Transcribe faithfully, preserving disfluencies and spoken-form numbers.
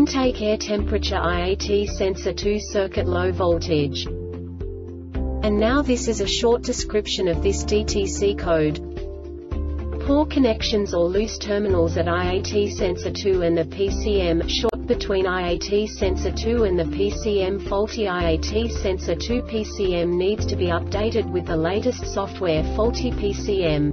intake air temperature I A T sensor two circuit low voltage. And now this is a short description of this D T C code. Poor connections or loose terminals at I A T sensor two and the P C M, short between I A T sensor two and the P C M. Faulty I A T sensor two. P C M needs to be updated with the latest software. Faulty P C M.